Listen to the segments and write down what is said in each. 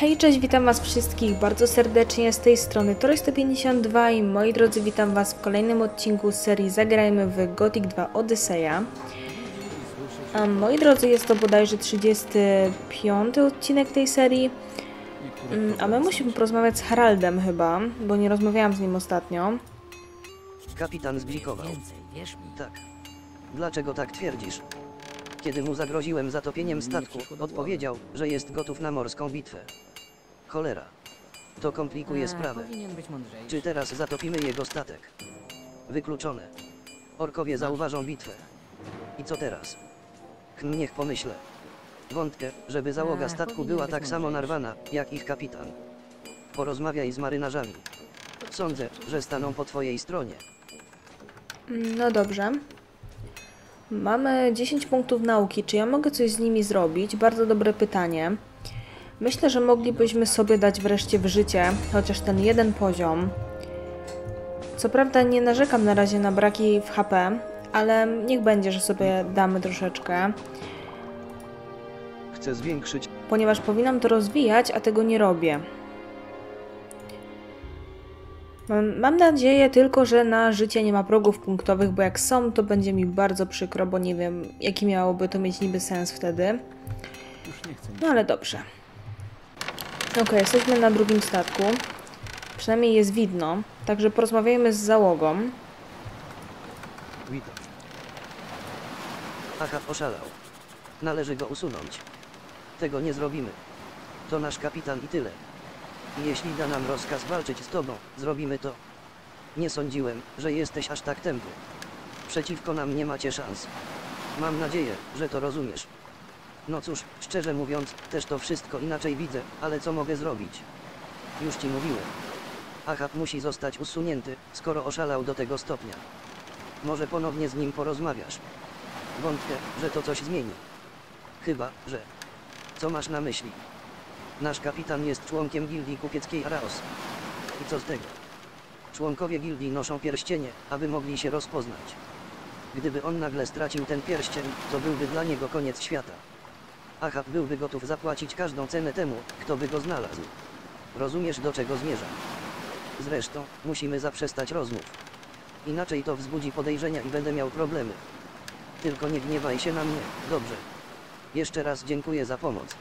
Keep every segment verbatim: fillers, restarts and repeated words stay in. Hej, cześć, witam was wszystkich bardzo serdecznie, z tej strony Torii sto pięćdziesiąt dwa i moi drodzy, witam was w kolejnym odcinku serii Zagrajmy w Gothic dwa Odyseja. A moi drodzy, jest to bodajże trzydziesty piąty odcinek tej serii, a my musimy porozmawiać z Haraldem chyba, bo nie rozmawiałam z nim ostatnio. Kapitan zblikował. Tak. Dlaczego tak twierdzisz? Kiedy mu zagroziłem zatopieniem statku, odpowiedział, że jest gotów na morską bitwę. Cholera. To komplikuje sprawę. Czy teraz zatopimy jego statek? Wykluczone. Orkowie zauważą bitwę. I co teraz? Hm, niech pomyślę. Wątpię, żeby załoga statku była tak samo narwana, jak ich kapitan. Porozmawiaj z marynarzami. Sądzę, że staną po twojej stronie. No dobrze. Mamy dziesięć punktów nauki. Czy ja mogę coś z nimi zrobić? Bardzo dobre pytanie. Myślę, że moglibyśmy sobie dać wreszcie w życie chociaż ten jeden poziom. Co prawda nie narzekam na razie na braki w H P, ale niech będzie, że sobie damy troszeczkę. Chcę zwiększyć. Ponieważ powinnam to rozwijać, a tego nie robię. Mam nadzieję tylko, że na życie nie ma progów punktowych, bo jak są, to będzie mi bardzo przykro, bo nie wiem, jaki miałoby to mieć niby sens wtedy. No ale dobrze. Ok, jesteśmy na drugim statku. Przynajmniej jest widno, także porozmawiajmy z załogą. Witam. Ahab oszalał. Należy go usunąć. Tego nie zrobimy. To nasz kapitan i tyle. Jeśli da nam rozkaz walczyć z tobą, zrobimy to. Nie sądziłem, że jesteś aż tak tępy. Przeciwko nam nie macie szans. Mam nadzieję, że to rozumiesz. No cóż, szczerze mówiąc, też to wszystko inaczej widzę, ale co mogę zrobić? Już ci mówiłem. Ahab musi zostać usunięty, skoro oszalał do tego stopnia. Może ponownie z nim porozmawiasz. Wątpię, że to coś zmieni. Chyba, że... Co masz na myśli? Nasz kapitan jest członkiem gildii kupieckiej Araos. I co z tego? Członkowie gildii noszą pierścienie, aby mogli się rozpoznać. Gdyby on nagle stracił ten pierścień, to byłby dla niego koniec świata. Ahab byłby gotów zapłacić każdą cenę temu, kto by go znalazł. Rozumiesz, do czego zmierzam? Zresztą, musimy zaprzestać rozmów. Inaczej to wzbudzi podejrzenia i będę miał problemy. Tylko nie gniewaj się na mnie, dobrze? Jeszcze raz dziękuję za pomoc.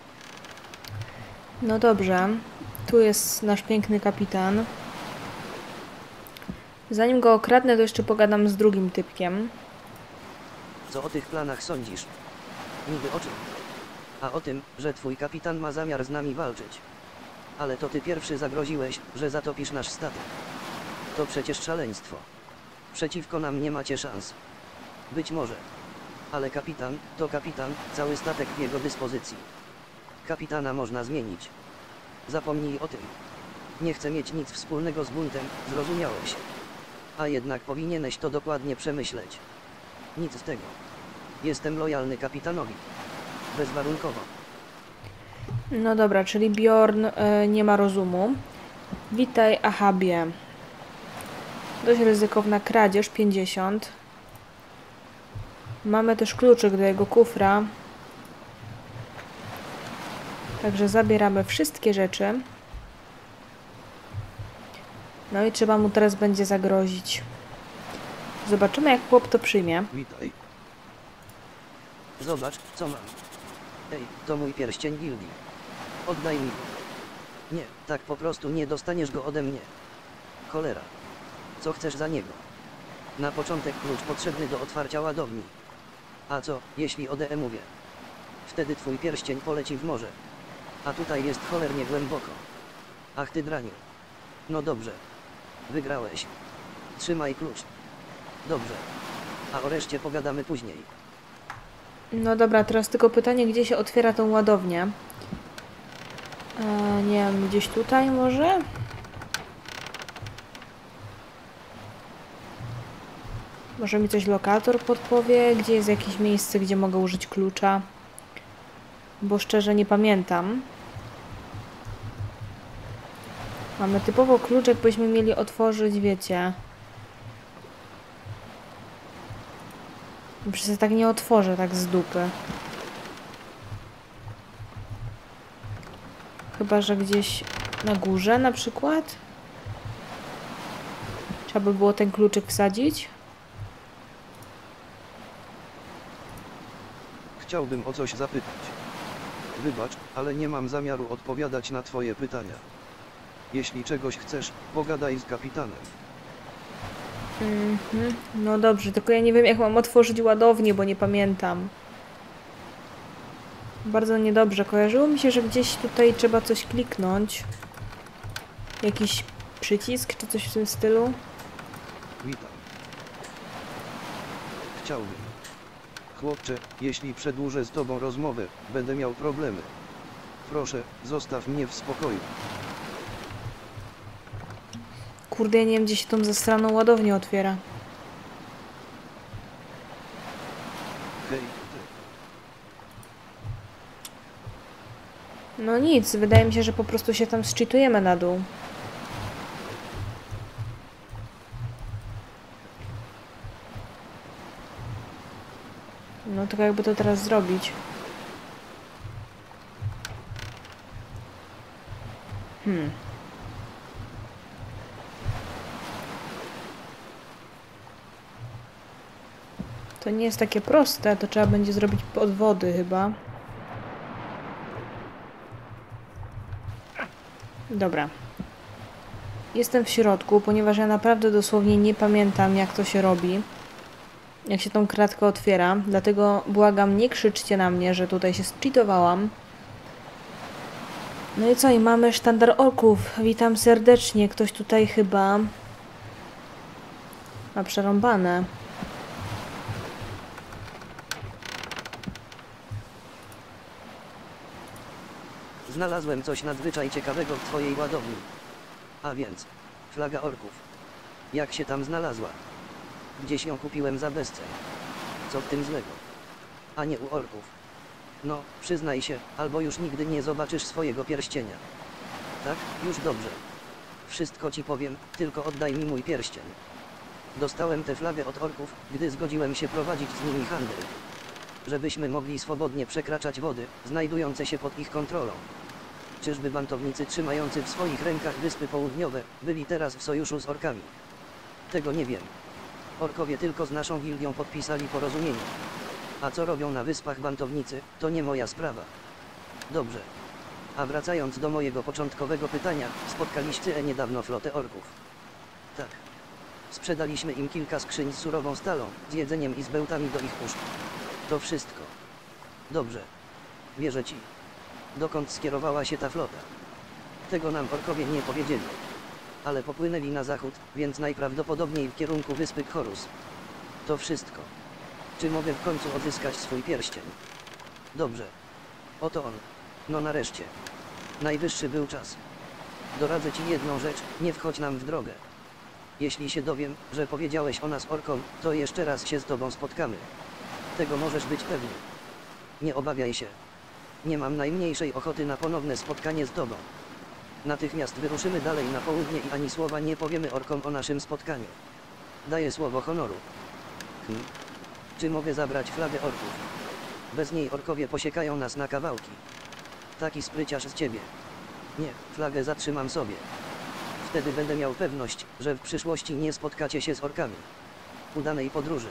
No dobrze, tu jest nasz piękny kapitan. Zanim go okradnę, to jeszcze pogadam z drugim typkiem. Co o tych planach sądzisz? Niby o czym? A o tym, że twój kapitan ma zamiar z nami walczyć. Ale to ty pierwszy zagroziłeś, że zatopisz nasz statek. To przecież szaleństwo. Przeciwko nam nie macie szans. Być może. Ale kapitan, to kapitan, cały statek w jego dyspozycji. Kapitana można zmienić. Zapomnij o tym. Nie chcę mieć nic wspólnego z buntem, zrozumiałeś. A jednak powinieneś to dokładnie przemyśleć. Nic z tego. Jestem lojalny kapitanowi. Bezwarunkowo. No dobra, czyli Bjorn y, nie ma rozumu. Witaj, Ahabie. Dość ryzykowna kradzież, pięćdziesiąt. Mamy też kluczyk do jego kufra. Także zabieramy wszystkie rzeczy. No i trzeba mu teraz będzie zagrozić. Zobaczymy, jak chłop to przyjmie. Witaj. Zobacz, co mam. Ej, to mój pierścień gildii. Oddaj mi go. Nie, tak po prostu nie dostaniesz go ode mnie. Cholera. Co chcesz za niego? Na początek klucz potrzebny do otwarcia ładowni. A co, jeśli o D E mówię? Wtedy twój pierścień poleci w morze. A tutaj jest cholernie głęboko. Ach ty draniu. No dobrze. Wygrałeś. Trzymaj klucz. Dobrze. A o reszcie pogadamy później. No dobra, teraz tylko pytanie, gdzie się otwiera tą ładownię? E, nie wiem, gdzieś tutaj może? Może mi coś lokator podpowie? Gdzie jest jakieś miejsce, gdzie mogę użyć klucza? Bo szczerze nie pamiętam. Mamy typowo klucz, jakbyśmy mieli otworzyć, wiecie. Przecież tak nie otworzę, tak z dupy. Chyba że gdzieś na górze na przykład. Trzeba by było ten kluczyk wsadzić. Chciałbym o coś zapytać. Wybacz, ale nie mam zamiaru odpowiadać na twoje pytania. Jeśli czegoś chcesz, pogadaj z kapitanem. Mm-hmm. No dobrze, tylko ja nie wiem, jak mam otworzyć ładownię, bo nie pamiętam. Bardzo niedobrze. Kojarzyło mi się, że gdzieś tutaj trzeba coś kliknąć. Jakiś przycisk czy coś w tym stylu. Witam. Chciałbym. Chłopcze, jeśli przedłużę z tobą rozmowę, będę miał problemy. Proszę, zostaw mnie w spokoju. Kurde, ja nie wiem, gdzie się tą zastraną ładownię otwiera. Hej, ty. No nic, wydaje mi się, że po prostu się tam zczytujemy na dół. No tylko jakby to teraz zrobić. Hmm. To nie jest takie proste, to trzeba będzie zrobić od wody chyba. Dobra. Jestem w środku, ponieważ ja naprawdę dosłownie nie pamiętam, jak to się robi. Jak się tą kratkę otwiera, dlatego błagam, nie krzyczcie na mnie, że tutaj się zcheatowałam. No i co? I mamy sztandar orków. Witam serdecznie. Ktoś tutaj chyba ma przerąbane. Znalazłem coś nadzwyczaj ciekawego w twojej ładowni. A więc, flaga orków. Jak się tam znalazła? Gdzieś ją kupiłem za bezcen. Co w tym złego? A nie u orków. No, przyznaj się, albo już nigdy nie zobaczysz swojego pierścienia. Tak, już dobrze. Wszystko ci powiem, tylko oddaj mi mój pierścień. Dostałem tę flagę od orków, gdy zgodziłem się prowadzić z nimi handel. Żebyśmy mogli swobodnie przekraczać wody, znajdujące się pod ich kontrolą. Czyżby bantownicy trzymający w swoich rękach Wyspy Południowe, byli teraz w sojuszu z orkami? Tego nie wiem. Orkowie tylko z naszą gildią podpisali porozumienie. A co robią na wyspach bantownicy, to nie moja sprawa. Dobrze. A wracając do mojego początkowego pytania, spotkaliście niedawno flotę orków. Tak. Sprzedaliśmy im kilka skrzyń z surową stalą, z jedzeniem i z bełtami do ich puszki. To wszystko. Dobrze. Wierzę ci. Dokąd skierowała się ta flota? Tego nam orkowie nie powiedzieli. Ale popłynęli na zachód, więc najprawdopodobniej w kierunku wyspy Khorus. To wszystko. Czy mogę w końcu odzyskać swój pierścień? Dobrze. Oto on. No nareszcie. Najwyższy był czas. Doradzę ci jedną rzecz, nie wchodź nam w drogę. Jeśli się dowiem, że powiedziałeś o nas orkom, to jeszcze raz się z tobą spotkamy. Tego możesz być pewny. Nie obawiaj się. Nie mam najmniejszej ochoty na ponowne spotkanie z tobą. Natychmiast wyruszymy dalej na południe i ani słowa nie powiemy orkom o naszym spotkaniu. Daję słowo honoru. Hmm. Czy mogę zabrać flagę orków? Bez niej orkowie posiekają nas na kawałki. Taki spryciarz z ciebie. Nie, flagę zatrzymam sobie. Wtedy będę miał pewność, że w przyszłości nie spotkacie się z orkami. Udanej podróży.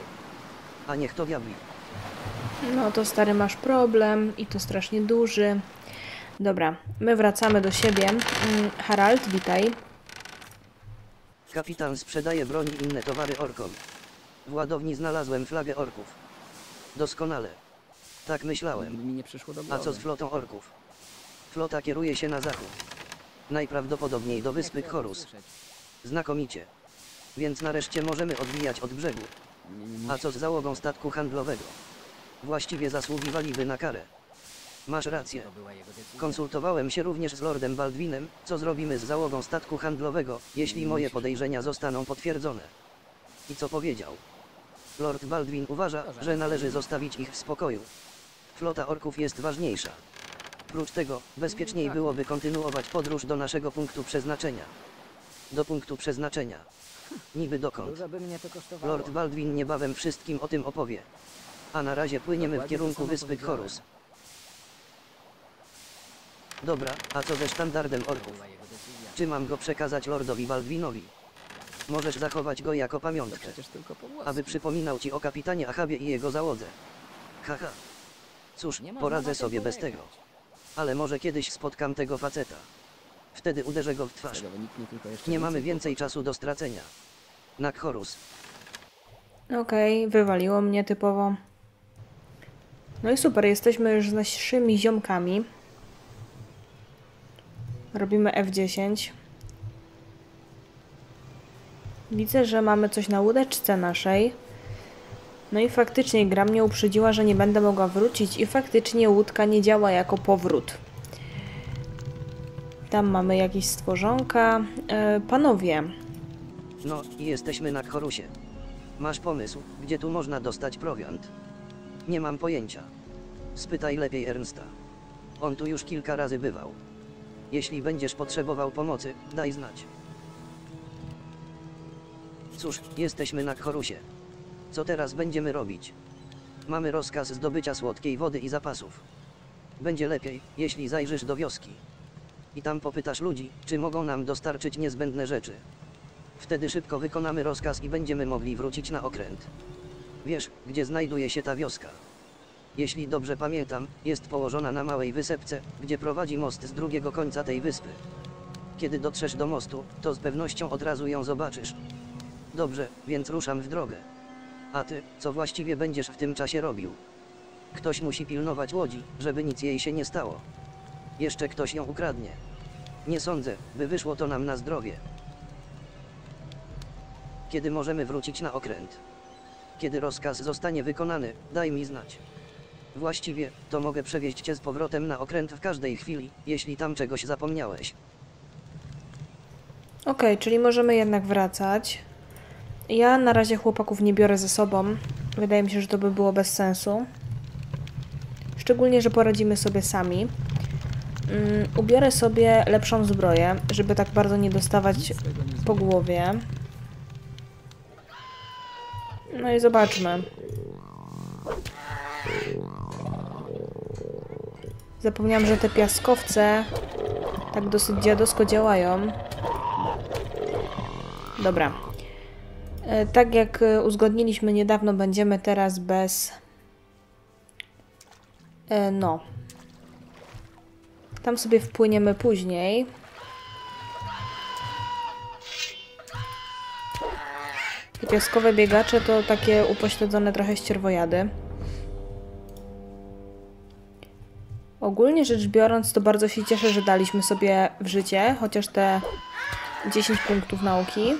A niech to diabli. No to stary, masz problem i to strasznie duży. Dobra, my wracamy do siebie. Harald, witaj. Kapitan sprzedaje broń i inne towary orkom. W ładowni znalazłem flagę orków. Doskonale. Tak myślałem. A co z flotą orków? Flota kieruje się na zachód. Najprawdopodobniej do wyspy Khorus. Znakomicie. Więc nareszcie możemy odbijać od brzegu. A co z załogą statku handlowego? Właściwie zasługiwaliby na karę. Masz rację. Konsultowałem się również z Lordem Baldwinem, co zrobimy z załogą statku handlowego, jeśli moje podejrzenia zostaną potwierdzone. I co powiedział? Lord Baldwin uważa, że należy zostawić ich w spokoju. Flota orków jest ważniejsza. Prócz tego, bezpieczniej byłoby kontynuować podróż do naszego punktu przeznaczenia. Do punktu przeznaczenia. Niby dokąd? Lord Baldwin niebawem wszystkim o tym opowie. A na razie płyniemy w kierunku wyspy Khorus. Dobra, a co ze sztandardem orków? Czy mam go przekazać Lordowi Baldwinowi? Możesz zachować go jako pamiątkę, aby przypominał ci o kapitanie Ahabie i jego załodze. Haha. Cóż, poradzę sobie bez tego. Ale może kiedyś spotkam tego faceta. Wtedy uderzę go w twarz. Nie mamy więcej czasu do stracenia. Na Khorus. Okej, okay, wywaliło mnie typowo. No i super, jesteśmy już z naszymi ziomkami. Robimy F dziesięć. Widzę, że mamy coś na łódeczce naszej. No i faktycznie gra mnie uprzedziła, że nie będę mogła wrócić i faktycznie łódka nie działa jako powrót. Tam mamy jakieś stworzonka. E, panowie. No, jesteśmy na Khorusie. Masz pomysł, gdzie tu można dostać prowiant? Nie mam pojęcia. Spytaj lepiej Ernsta. On tu już kilka razy bywał. Jeśli będziesz potrzebował pomocy, daj znać. Cóż, jesteśmy na Khorusie. Co teraz będziemy robić? Mamy rozkaz zdobycia słodkiej wody i zapasów. Będzie lepiej, jeśli zajrzysz do wioski. I tam popytasz ludzi, czy mogą nam dostarczyć niezbędne rzeczy. Wtedy szybko wykonamy rozkaz i będziemy mogli wrócić na okręt. Wiesz, gdzie znajduje się ta wioska? Jeśli dobrze pamiętam, jest położona na małej wysepce, gdzie prowadzi most z drugiego końca tej wyspy. Kiedy dotrzesz do mostu, to z pewnością od razu ją zobaczysz. Dobrze, więc ruszam w drogę. A ty, co właściwie będziesz w tym czasie robił? Ktoś musi pilnować łodzi, żeby nic jej się nie stało. Jeszcze ktoś ją ukradnie. Nie sądzę, by wyszło to nam na zdrowie. Kiedy możemy wrócić na okręt? Kiedy rozkaz zostanie wykonany, daj mi znać. Właściwie, to mogę przewieźć cię z powrotem na okręt w każdej chwili, jeśli tam czegoś zapomniałeś. Okej, okay, czyli możemy jednak wracać. Ja na razie chłopaków nie biorę ze sobą. Wydaje mi się, że to by było bez sensu. Szczególnie, że poradzimy sobie sami. Um, ubiorę sobie lepszą zbroję, żeby tak bardzo nie dostawać po głowie. No i zobaczmy. Zapomniałam, że te piaskowce tak dosyć dziadowsko działają. Dobra. Tak jak uzgodniliśmy niedawno, będziemy teraz bez... No. Tam sobie wpłyniemy później. Te piaskowe biegacze to takie upośledzone trochę ścierwojady. Ogólnie rzecz biorąc, to bardzo się cieszę, że daliśmy sobie w życie, chociaż te dziesięć punktów nauki.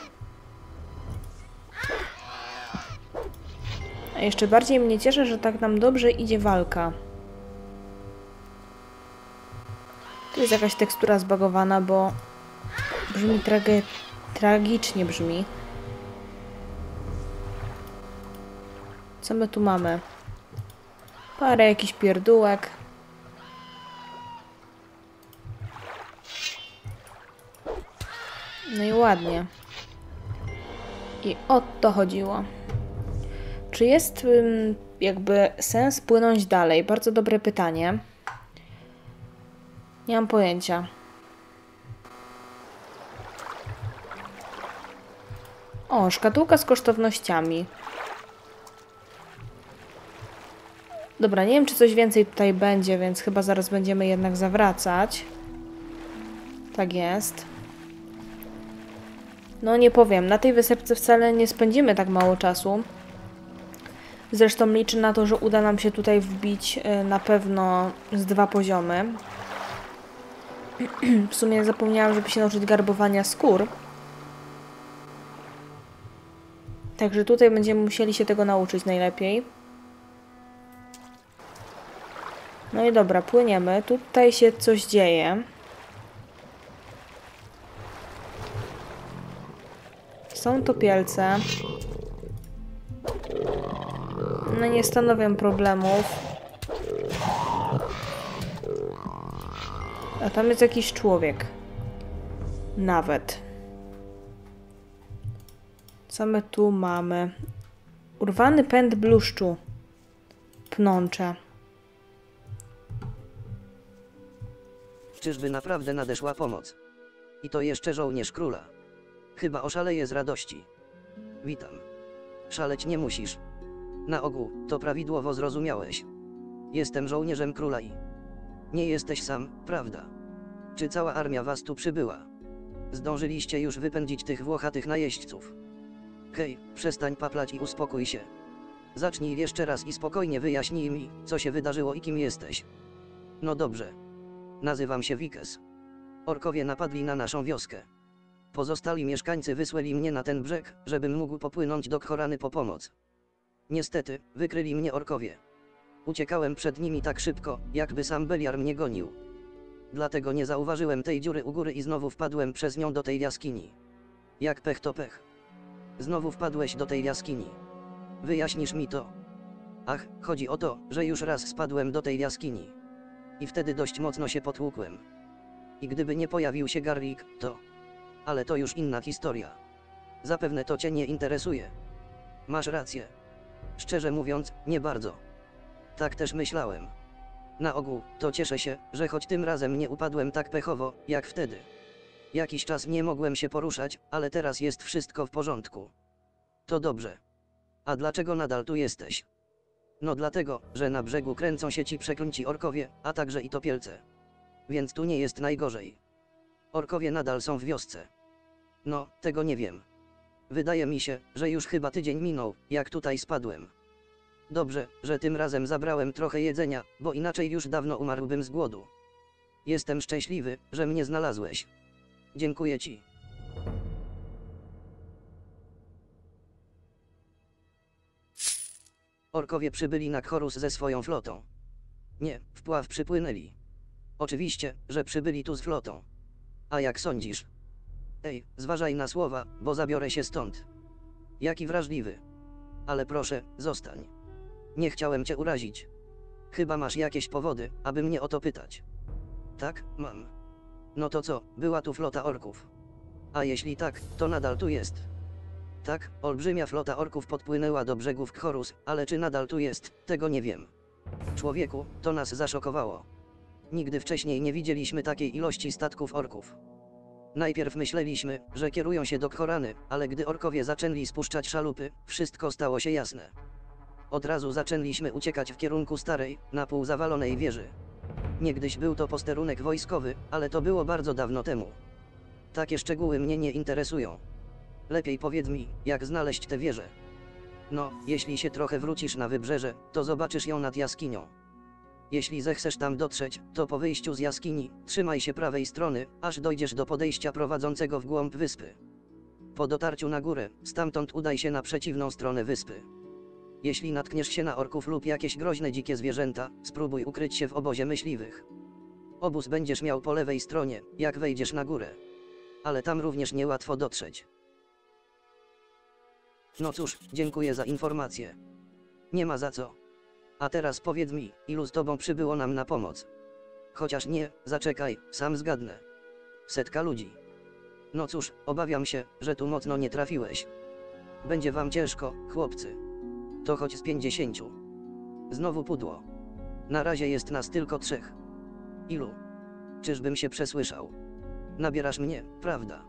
A jeszcze bardziej mnie cieszę, że tak nam dobrze idzie walka. Tu jest jakaś tekstura zbagowana, bo brzmi trage... tragicznie brzmi. Co my tu mamy? Parę jakichś pierdółek. No i ładnie. I o to chodziło. Czy jest jakby sens płynąć dalej? Bardzo dobre pytanie. Nie mam pojęcia. O, szkatułka z kosztownościami. Dobra, nie wiem, czy coś więcej tutaj będzie, więc chyba zaraz będziemy jednak zawracać. Tak jest. No nie powiem, na tej wysepce wcale nie spędzimy tak mało czasu. Zresztą liczę na to, że uda nam się tutaj wbić na pewno z dwa poziomy. W sumie zapomniałam, żeby się nauczyć garbowania skór. Także tutaj będziemy musieli się tego nauczyć najlepiej. No i dobra, płyniemy. Tutaj się coś dzieje. Są topielce. No nie stanowią problemów. A tam jest jakiś człowiek. Nawet. Co my tu mamy? Urwany pęd bluszczu. Pnącze. Czyżby naprawdę nadeszła pomoc? I to jeszcze żołnierz króla. Chyba oszaleję z radości. Witam. Szaleć nie musisz. Na ogół, to prawidłowo zrozumiałeś. Jestem żołnierzem króla i... Nie jesteś sam, prawda? Czy cała armia was tu przybyła? Zdążyliście już wypędzić tych włochatych najeźdźców. Hej, przestań paplać i uspokój się. Zacznij jeszcze raz i spokojnie wyjaśnij mi, co się wydarzyło i kim jesteś. No dobrze. Nazywam się Vikas. Orkowie napadli na naszą wioskę. Pozostali mieszkańcy wysłali mnie na ten brzeg, żebym mógł popłynąć do Khorany po pomoc. Niestety, wykryli mnie orkowie. Uciekałem przed nimi tak szybko, jakby sam Beliar mnie gonił. Dlatego nie zauważyłem tej dziury u góry i znowu wpadłem przez nią do tej jaskini. Jak pech to pech. Znowu wpadłeś do tej jaskini. Wyjaśnisz mi to. Ach, chodzi o to, że już raz spadłem do tej jaskini. I wtedy dość mocno się potłukłem. I gdyby nie pojawił się Garlic, to... Ale to już inna historia. Zapewne to cię nie interesuje. Masz rację. Szczerze mówiąc, nie bardzo. Tak też myślałem. Na ogół, to cieszę się, że choć tym razem nie upadłem tak pechowo, jak wtedy. Jakiś czas nie mogłem się poruszać, ale teraz jest wszystko w porządku. To dobrze. A dlaczego nadal tu jesteś? No dlatego, że na brzegu kręcą się ci przeklęci orkowie, a także i topielce. Więc tu nie jest najgorzej. Orkowie nadal są w wiosce. No, tego nie wiem. Wydaje mi się, że już chyba tydzień minął, jak tutaj spadłem. Dobrze, że tym razem zabrałem trochę jedzenia, bo inaczej już dawno umarłbym z głodu. Jestem szczęśliwy, że mnie znalazłeś. Dziękuję ci. Orkowie przybyli na Khorus ze swoją flotą. Nie, wpław przypłynęli. Oczywiście, że przybyli tu z flotą. A jak sądzisz? Ej, zważaj na słowa, bo zabiorę się stąd. Jaki wrażliwy. Ale proszę, zostań. Nie chciałem cię urazić. Chyba masz jakieś powody, aby mnie o to pytać. Tak, mam. No to co, była tu flota orków. A jeśli tak, to nadal tu jest. Tak, olbrzymia flota orków podpłynęła do brzegów Khorus, ale czy nadal tu jest, tego nie wiem. Człowieku, to nas zaszokowało. Nigdy wcześniej nie widzieliśmy takiej ilości statków orków. Najpierw myśleliśmy, że kierują się do Khorany, ale gdy orkowie zaczęli spuszczać szalupy, wszystko stało się jasne. Od razu zaczęliśmy uciekać w kierunku starej, na pół zawalonej wieży. Niegdyś był to posterunek wojskowy, ale to było bardzo dawno temu. Takie szczegóły mnie nie interesują. Lepiej powiedz mi, jak znaleźć tę wieżę. No, jeśli się trochę wrócisz na wybrzeże, to zobaczysz ją nad jaskinią. Jeśli zechcesz tam dotrzeć, to po wyjściu z jaskini, trzymaj się prawej strony, aż dojdziesz do podejścia prowadzącego w głąb wyspy. Po dotarciu na górę, stamtąd udaj się na przeciwną stronę wyspy. Jeśli natkniesz się na orków lub jakieś groźne dzikie zwierzęta, spróbuj ukryć się w obozie myśliwych. Obóz będziesz miał po lewej stronie, jak wejdziesz na górę. Ale tam również niełatwo dotrzeć. No cóż, dziękuję za informację. Nie ma za co. A teraz powiedz mi, ilu z tobą przybyło nam na pomoc? Chociaż nie, zaczekaj, sam zgadnę. Setka ludzi. No cóż, obawiam się, że tu mocno nie trafiłeś. Będzie wam ciężko, chłopcy. To choć z pięćdziesięciu. Znowu pudło. Na razie jest nas tylko trzech. Ilu? Czyżbym się przesłyszał? Nabierasz mnie, prawda?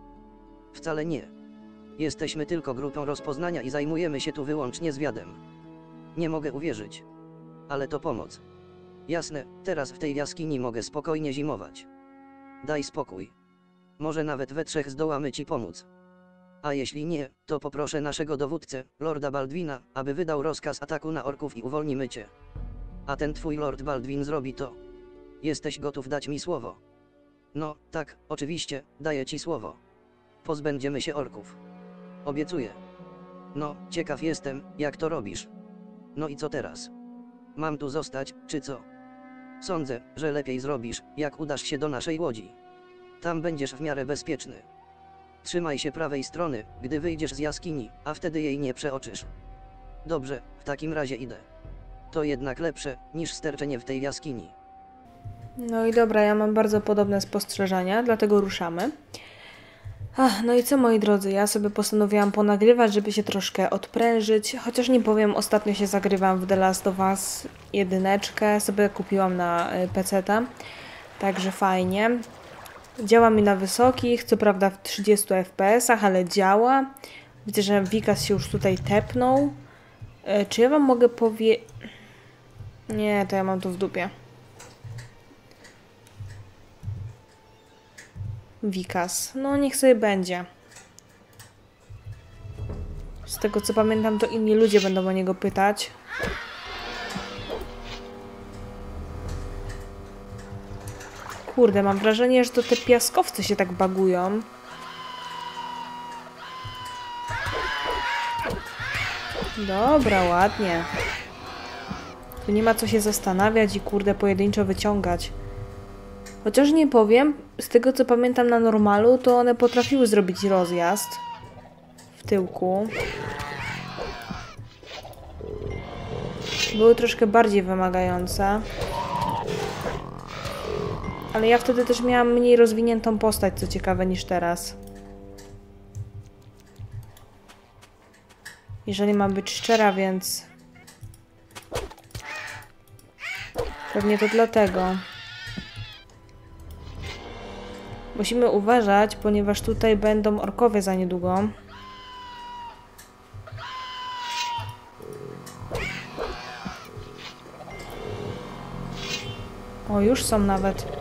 Wcale nie. Jesteśmy tylko grupą rozpoznania i zajmujemy się tu wyłącznie zwiadem. Nie mogę uwierzyć. Ale to pomoc. Jasne, teraz w tej jaskini mogę spokojnie zimować. Daj spokój. Może nawet we trzech zdołamy ci pomóc. A jeśli nie, to poproszę naszego dowódcę, Lorda Baldwina, aby wydał rozkaz ataku na orków i uwolnimy cię. A ten twój Lord Baldwin zrobi to. Jesteś gotów dać mi słowo? No, tak, oczywiście, daję ci słowo. Pozbędziemy się orków. Obiecuję. No, ciekaw jestem, jak to robisz. No i co teraz? Mam tu zostać, czy co? Sądzę, że lepiej zrobisz, jak udasz się do naszej łodzi. Tam będziesz w miarę bezpieczny. Trzymaj się prawej strony, gdy wyjdziesz z jaskini, a wtedy jej nie przeoczysz. Dobrze, w takim razie idę. To jednak lepsze, niż sterczenie w tej jaskini. No i dobra, ja mam bardzo podobne spostrzeżenia, dlatego ruszamy. Ach, no i co moi drodzy, ja sobie postanowiłam ponagrywać, żeby się troszkę odprężyć, chociaż nie powiem, ostatnio się zagrywam w The Last of Us jedyneczkę, sobie kupiłam na peceta, Także fajnie. Działa mi na wysokich, co prawda w trzydziestu F P S ach, ale działa. Widzę, że Vikas się już tutaj tepnął. E, czy ja wam mogę powie... Nie, to ja mam to w dupie. Vikas. No niech sobie będzie. Z tego co pamiętam, to inni ludzie będą o niego pytać. Kurde, mam wrażenie, że to te piaskowce się tak bagują. Dobra, ładnie. Tu nie ma co się zastanawiać i kurde pojedynczo wyciągać. Chociaż nie powiem, z tego co pamiętam na normalu, to one potrafiły zrobić rozjazd w tyłku. Były troszkę bardziej wymagające. Ale ja wtedy też miałam mniej rozwiniętą postać, co ciekawe, niż teraz. Jeżeli mam być szczera, więc... Pewnie to dlatego. Musimy uważać, ponieważ tutaj będą orkowie za niedługo. O, już są nawet.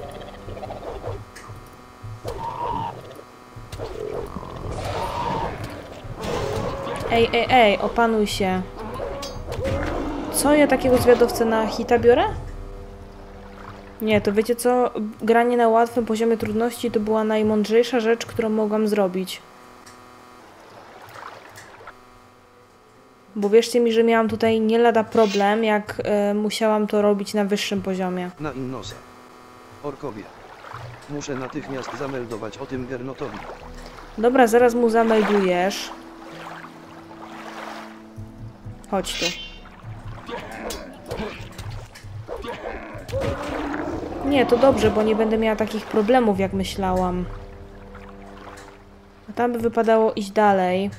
Ej, ej, ej, opanuj się. Co, ja takiego zwiadowcę na hita biorę? Nie, to wiecie co? Granie na łatwym poziomie trudności to była najmądrzejsza rzecz, którą mogłam zrobić. Bo wierzcie mi, że miałam tutaj nie lada problem, jak y, musiałam to robić na wyższym poziomie. Na Innosa. Orkowie. Muszę natychmiast zameldować o tym Gernotowi. Dobra, zaraz mu zameldujesz. Chodź tu. Nie, to dobrze, bo nie będę miała takich problemów, jak myślałam. A tam by wypadało iść dalej.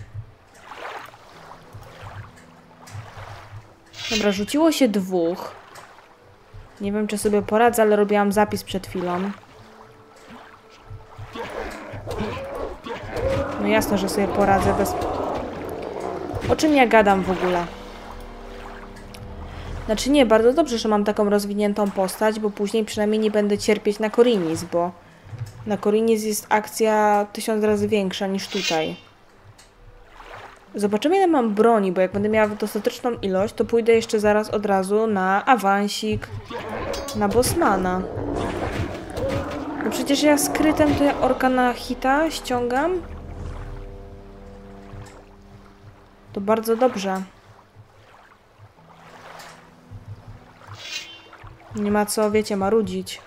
Dobra, rzuciło się dwóch. Nie wiem, czy sobie poradzę, ale robiłam zapis przed chwilą. No jasne, że sobie poradzę bez... O czym ja gadam w ogóle? Znaczy nie, bardzo dobrze, że mam taką rozwiniętą postać, bo później przynajmniej nie będę cierpieć na Khorinis, bo na Khorinis jest akcja tysiąc razy większa niż tutaj. Zobaczymy, ile mam broni, bo jak będę miała dostateczną ilość, to pójdę jeszcze zaraz od razu na awansik, na Bosmana. No przecież ja skrytem to ja orka na hita ściągam. To bardzo dobrze. Nie ma co, wiecie, marudzić.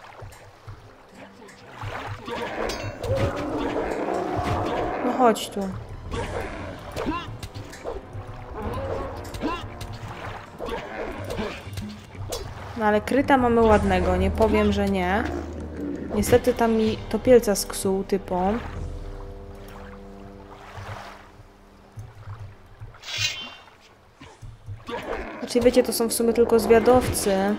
No chodź tu. No ale kryta mamy ładnego, nie powiem, że nie. Niestety tam mi topielca sksuł typą. Czyli wiecie, to są w sumie tylko zwiadowcy.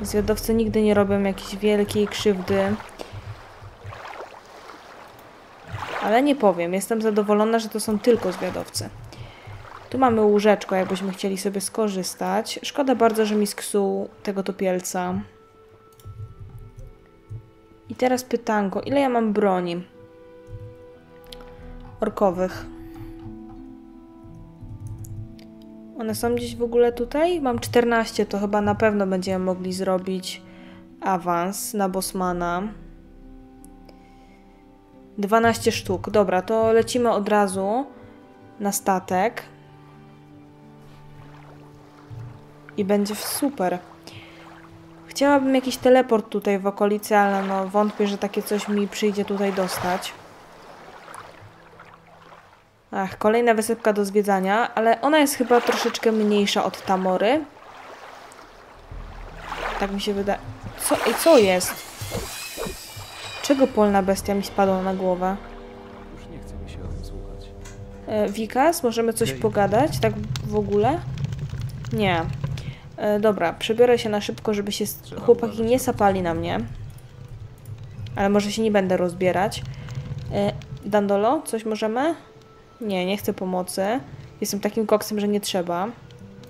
Zwiadowcy nigdy nie robią jakiejś wielkiej krzywdy. Ale nie powiem, jestem zadowolona, że to są tylko zwiadowcy. Tu mamy łóżeczko, jakbyśmy chcieli sobie skorzystać. Szkoda bardzo, że mi sksuł tego topielca. I teraz pytanko, ile ja mam broni? Orkowych. One są gdzieś w ogóle tutaj? Mam czternaście, to chyba na pewno będziemy mogli zrobić awans na Bosmana. dwanaście sztuk. Dobra, to lecimy od razu na statek. I będzie super. Chciałabym jakiś teleport tutaj w okolicy, ale no wątpię, że takie coś mi przyjdzie tutaj dostać. Ach, kolejna wysepka do zwiedzania, ale ona jest chyba troszeczkę mniejsza od Tamory. Tak mi się wydaje. Co, i co jest? Czego polna bestia mi spadła na głowę? Już nie chce mi się o tym słuchać. E, Vikas, możemy coś pogadać? Tak w ogóle? Nie. E, dobra, przebiorę się na szybko, żeby się chłopaki nie sapali na mnie. Ale może się nie będę rozbierać. E, Dandolo, coś możemy? Nie, nie chcę pomocy. Jestem takim koksem, że nie trzeba.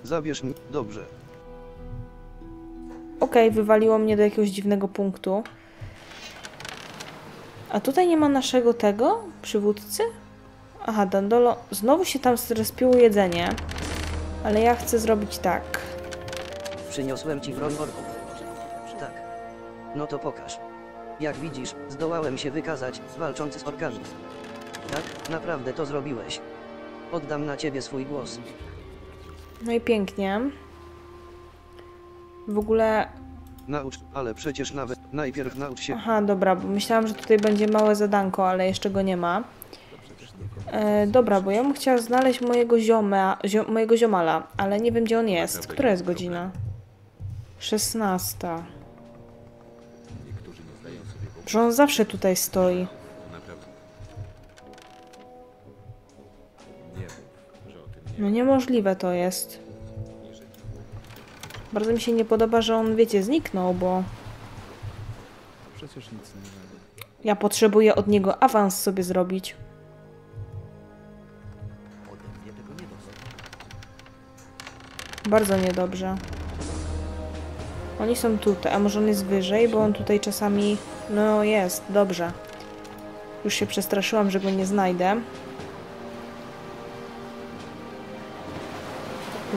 Zabierz mi, dobrze. Okej, okay, wywaliło mnie do jakiegoś dziwnego punktu. A tutaj nie ma naszego tego? Przywódcy? Aha, Dandolo. Znowu się tam zrespiło jedzenie. Ale ja chcę zrobić tak. Przyniosłem ci broń orków. Tak. No to pokaż. Jak widzisz, zdołałem się wykazać, walcząc z orkami. Tak, naprawdę to zrobiłeś. Oddam na ciebie swój głos. No i pięknie. W ogóle... Naucz, ale przecież nawet najpierw naucz się... Aha, dobra, bo myślałam, że tutaj będzie małe zadanko, ale jeszcze go nie ma. E, dobra, bo ja bym chciała znaleźć mojego zioma, zio, mojego ziomala, ale nie wiem, gdzie on jest. Która jest godzina? szesnasta. Że on zawsze tutaj stoi. No niemożliwe to jest. Bardzo mi się nie podoba, że on, wiecie, zniknął, bo... Przecież nic nie ma. Ja potrzebuję od niego awans sobie zrobić. Bardzo niedobrze. Oni są tutaj, a może on jest wyżej, bo on tutaj czasami... No jest, dobrze. Już się przestraszyłam, że go nie znajdę.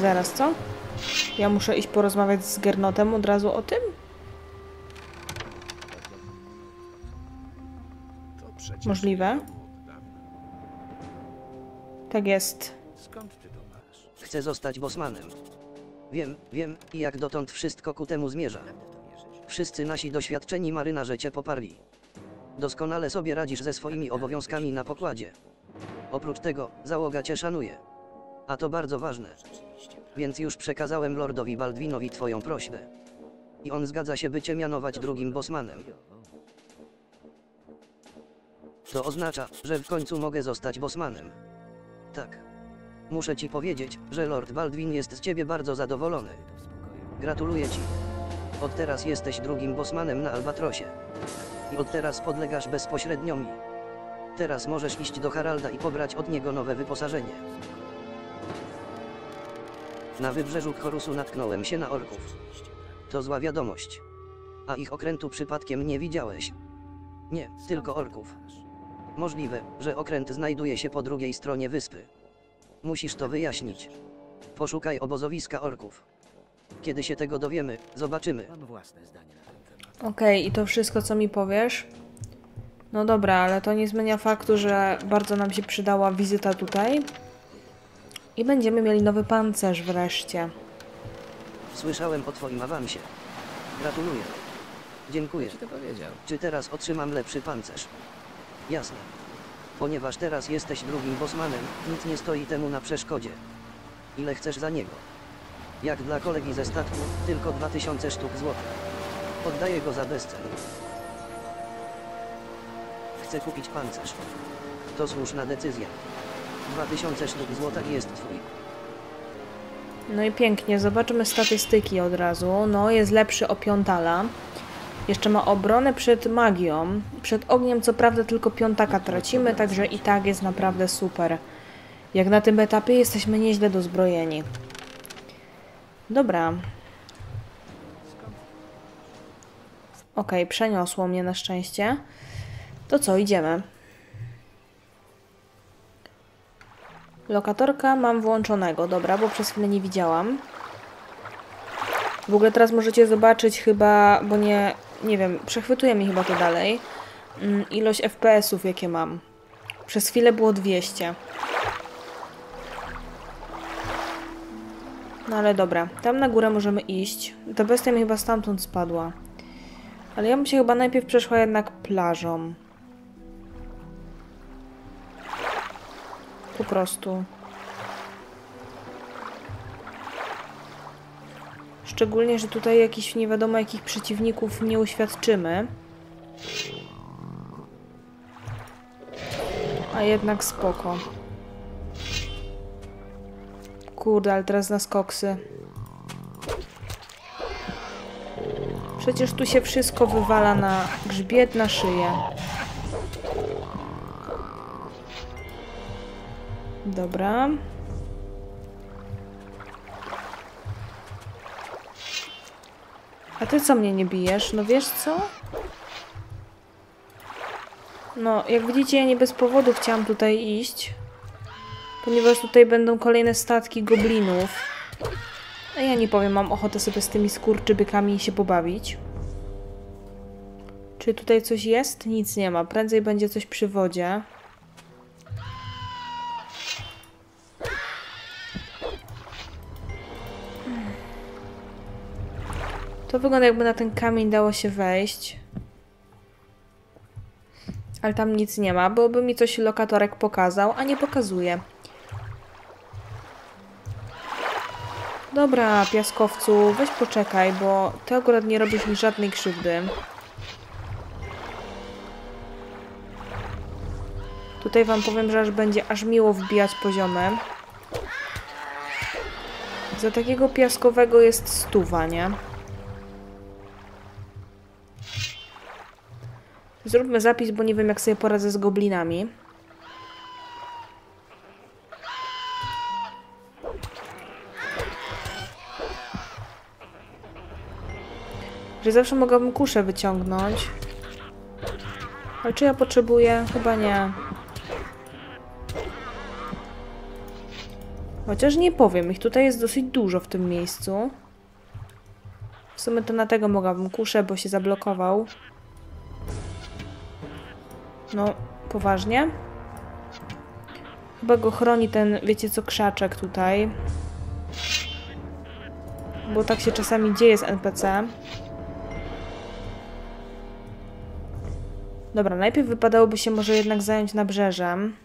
Zaraz, co? Ja muszę iść porozmawiać z Gernotem od razu o tym? Możliwe? Tak jest. Chcę zostać Bosmanem. Wiem, wiem i jak dotąd wszystko ku temu zmierza. Wszyscy nasi doświadczeni marynarze cię poparli. Doskonale sobie radzisz ze swoimi obowiązkami na pokładzie. Oprócz tego, załoga cię szanuje. A to bardzo ważne. Więc już przekazałem Lordowi Baldwinowi twoją prośbę. I on zgadza się, by cię mianować drugim Bosmanem. To oznacza, że w końcu mogę zostać Bosmanem. Tak. Muszę ci powiedzieć, że Lord Baldwin jest z ciebie bardzo zadowolony. Gratuluję ci. Od teraz jesteś drugim Bosmanem na Albatrosie. I od teraz podlegasz bezpośrednio mi. Teraz możesz iść do Haralda i pobrać od niego nowe wyposażenie. Na wybrzeżu Khorusu natknąłem się na orków. To zła wiadomość. A ich okrętu przypadkiem nie widziałeś. Nie, tylko orków. Możliwe, że okręt znajduje się po drugiej stronie wyspy. Musisz to wyjaśnić. Poszukaj obozowiska orków. Kiedy się tego dowiemy, zobaczymy. Okej, okay, i to wszystko, co mi powiesz? No dobra, ale to nie zmienia faktu, że bardzo nam się przydała wizyta tutaj. I będziemy mieli nowy pancerz wreszcie. Słyszałem o twoim awansie. Gratuluję. Dziękuję. Kto ci to powiedział? Czy teraz otrzymam lepszy pancerz? Jasne. Ponieważ teraz jesteś drugim Bosmanem, nic nie stoi temu na przeszkodzie. Ile chcesz za niego? Jak dla kolegi ze statku, tylko dwa tysiące sztuk złotych. Oddaję go za bezcen. Chcę kupić pancerz. To słuszna decyzja. dwa tysiące sztuk złota jest twój. No i pięknie, zobaczymy statystyki od razu. No, jest lepszy o piątala. Jeszcze ma obronę przed magią. Przed ogniem co prawda tylko piątaka tracimy, także i tak jest naprawdę super. Jak na tym etapie jesteśmy nieźle dozbrojeni. Dobra. Okej, okay, przeniosło mnie na szczęście. To co, idziemy. Lokatorka mam włączonego, dobra, bo przez chwilę nie widziałam. W ogóle teraz możecie zobaczyć chyba, bo nie, nie wiem, przechwytuje mi chyba to dalej, ilość F P S-ów, jakie mam. Przez chwilę było dwieście. No ale dobra, tam na górę możemy iść. Ta bestia mi chyba stamtąd spadła. Ale ja bym się chyba najpierw przeszła jednak plażą. Po prostu. Szczególnie, że tutaj jakichś nie wiadomo jakich przeciwników nie uświadczymy. A jednak spoko. Kurde, ale teraz nas koksy. Przecież tu się wszystko wywala na grzbiet, na szyję. Dobra. A ty co mnie nie bijesz? No wiesz co? No, jak widzicie, ja nie bez powodu chciałam tutaj iść. Ponieważ tutaj będą kolejne statki goblinów. A ja nie powiem, mam ochotę sobie z tymi skurczybykami się pobawić. Czy tutaj coś jest? Nic nie ma. Prędzej będzie coś przy wodzie. To wygląda, jakby na ten kamień dało się wejść. Ale tam nic nie ma, bo by mi coś lokatorek pokazał, a nie pokazuje. Dobra, piaskowcu, weź poczekaj, bo ty akurat nie robisz mi żadnej krzywdy. Tutaj wam powiem, że aż będzie aż miło wbijać poziomem. Za takiego piaskowego jest stuwa, nie? Zróbmy zapis, bo nie wiem, jak sobie poradzę z goblinami. Że zawsze mogłabym kuszę wyciągnąć. Ale czy ja potrzebuję? Chyba nie. Chociaż nie powiem, ich tutaj jest dosyć dużo w tym miejscu. W sumie to na tego mogłabym kuszę, bo się zablokował. No, poważnie? Chyba go chroni ten, wiecie co, krzaczek tutaj. Bo tak się czasami dzieje z N P C. Dobra, najpierw wypadałoby się może jednak zająć nabrzeżem.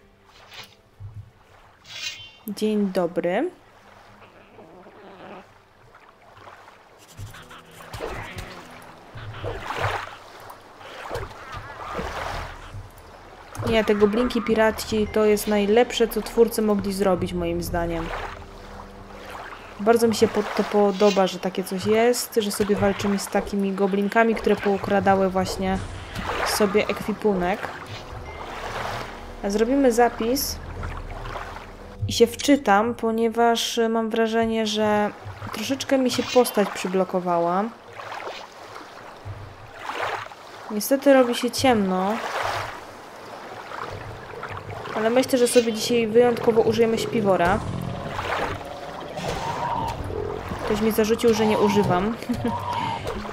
Dzień dobry. Nie, te goblinki piraci to jest najlepsze, co twórcy mogli zrobić, moim zdaniem. Bardzo mi się to podoba, że takie coś jest, że sobie walczymy z takimi goblinkami, które poukradały właśnie sobie ekwipunek. A zrobimy zapis i się wczytam, ponieważ mam wrażenie, że troszeczkę mi się postać przyblokowała. Niestety robi się ciemno. Ale myślę, że sobie dzisiaj wyjątkowo użyjemy śpiwora. Ktoś mi zarzucił, że nie używam.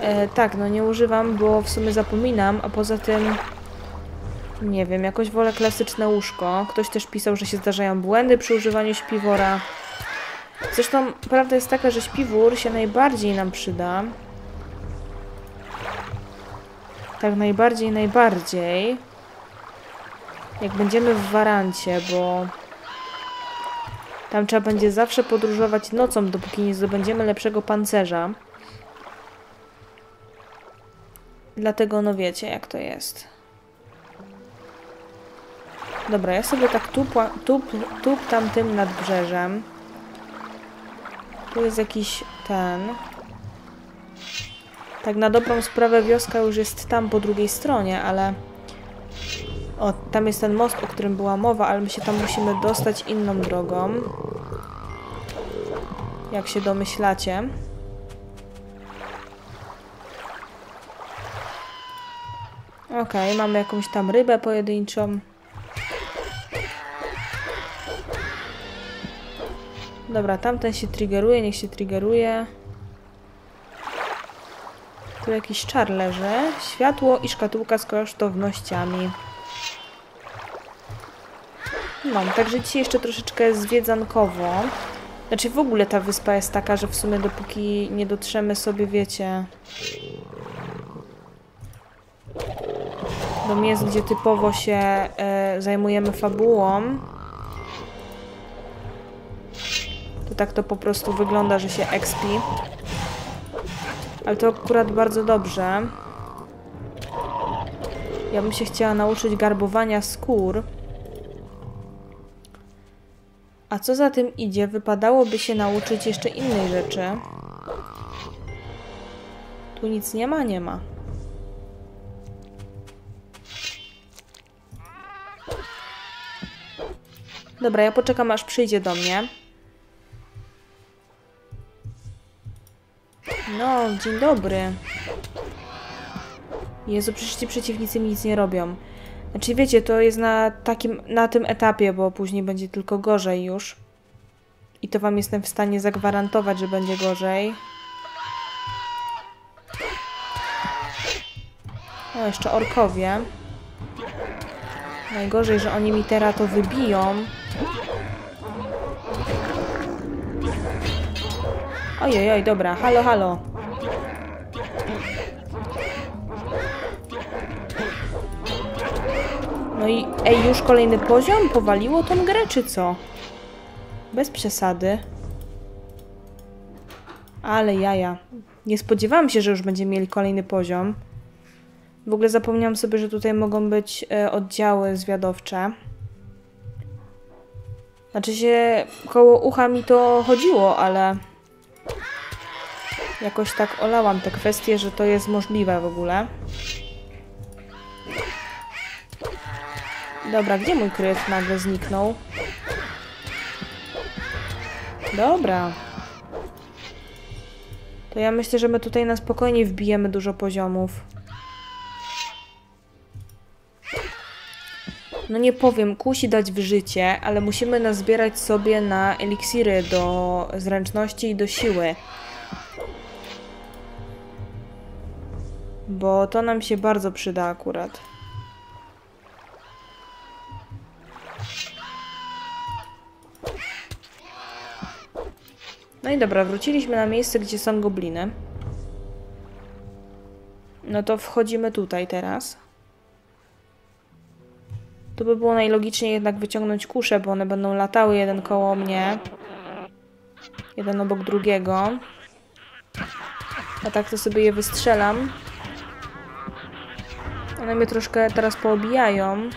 e, tak, no nie używam, bo w sumie zapominam, a poza tym... Nie wiem, jakoś wolę klasyczne łóżko. Ktoś też pisał, że się zdarzają błędy przy używaniu śpiwora. Zresztą prawda jest taka, że śpiwór się najbardziej nam przyda. Tak, najbardziej, najbardziej. Jak będziemy w Warancie, bo tam trzeba będzie zawsze podróżować nocą, dopóki nie zdobędziemy lepszego pancerza. Dlatego no wiecie, jak to jest. Dobra, ja sobie tak tupłam, tup, tup tamtym nadbrzeżem. Tu jest jakiś ten... Tak na dobrą sprawę wioska już jest tam po drugiej stronie, ale... O, tam jest ten most, o którym była mowa, ale my się tam musimy dostać inną drogą. Jak się domyślacie. Okej, mamy jakąś tam rybę pojedynczą. Dobra, tamten się triggeruje, niech się triggeruje. Tu jakiś czar leży. Światło i szkatułka z kosztownościami. No, także dzisiaj jeszcze troszeczkę zwiedzankowo. Znaczy w ogóle ta wyspa jest taka, że w sumie dopóki nie dotrzemy sobie, wiecie... Do miejsc, gdzie typowo się y, zajmujemy fabułą. To tak to po prostu wygląda, że się expi. Ale to akurat bardzo dobrze. Ja bym się chciała nauczyć garbowania skór. A co za tym idzie, wypadałoby się nauczyć jeszcze innej rzeczy. Tu nic nie ma, nie ma. Dobra, ja poczekam, aż przyjdzie do mnie. No, dzień dobry. Jezu, przecież ci przeciwnicy mi nic nie robią. Znaczy, wiecie, to jest na takim, na tym etapie, bo później będzie tylko gorzej już. I to wam jestem w stanie zagwarantować, że będzie gorzej. O, jeszcze orkowie. Najgorzej, że oni mi teraz to wybiją. Ojej, oj, dobra, halo, halo. No i, ej, już kolejny poziom? Powaliło tą grę, czy co? Bez przesady. Ale jaja. Nie spodziewałam się, że już będziemy mieli kolejny poziom. W ogóle zapomniałam sobie, że tutaj mogą być y, oddziały zwiadowcze. Znaczy się koło ucha mi to chodziło, ale... Jakoś tak olałam tę kwestię, że to jest możliwe w ogóle. Dobra, gdzie mój kryt nagle zniknął? Dobra. To ja myślę, że my tutaj na spokojnie wbijemy dużo poziomów. No nie powiem, kusi dać w życie, ale musimy nazbierać sobie na eliksiry do zręczności i do siły. Bo to nam się bardzo przyda akurat. No i dobra, wróciliśmy na miejsce, gdzie są gobliny. No to wchodzimy tutaj teraz. To by było najlogiczniej jednak wyciągnąć kusze, bo one będą latały jeden koło mnie. Jeden obok drugiego. A tak to sobie je wystrzelam. One mnie troszkę teraz poobijają.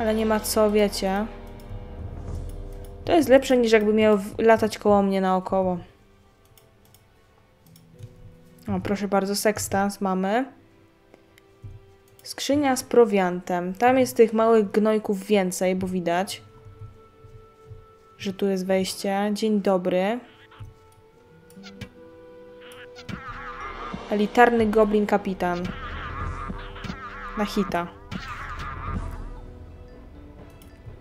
Ale nie ma co, wiecie. To jest lepsze, niż jakby miał latać koło mnie naokoło. O, proszę bardzo, sekstans mamy. Skrzynia z prowiantem. Tam jest tych małych gnojków więcej, bo widać, że tu jest wejście. Dzień dobry. Elitarny goblin kapitan. Na hita.